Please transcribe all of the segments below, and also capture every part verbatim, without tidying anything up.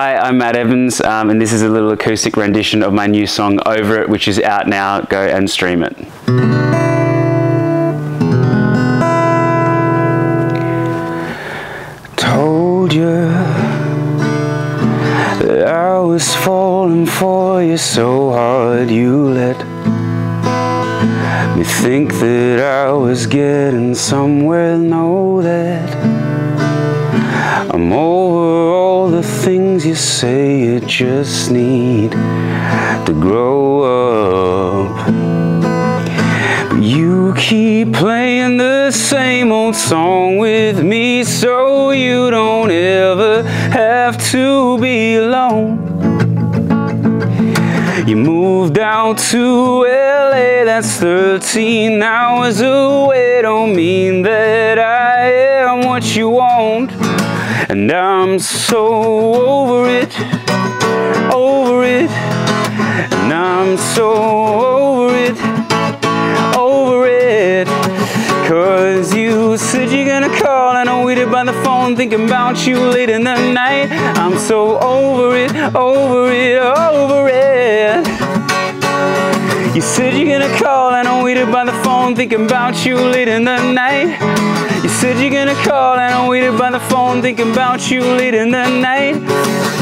Hi, I'm Matt Evans, um, and this is a little acoustic rendition of my new song, Over It, which is out now. Go and stream it. Told you that I was falling for you so hard, you let me think that I was getting somewhere. Know that I'm over all the things you say. You just need to grow up, but you keep playing the same old song with me, so you don't ever have to be alone. You moved out to L A, that's thirteen hours away. Don't mean that I am what you want. And I'm so over it, over it. And I'm so over it, over it. Cause you said you're gonna call and I waited by the phone, thinking about you late in the night. I'm so over it, over it, over it. You said you're gonna call and I waited by the phone, thinking about you late in the night. You said you're gonna call and I waited by the phone, thinking about you late in the night.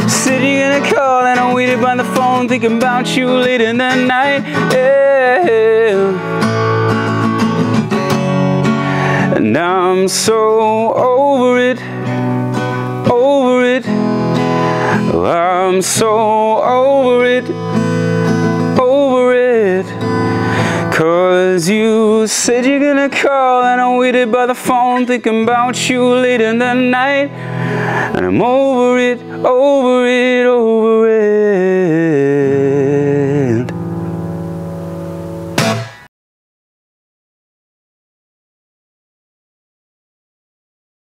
You said you're gonna call and I waited by the phone, thinking about you late in the night. Yeah. And I'm so over it, over it. Oh, I'm so over it, over it. Cause you said you're gonna call and I waited by the phone, thinking about you late in the night. And I'm over it, over it, over it.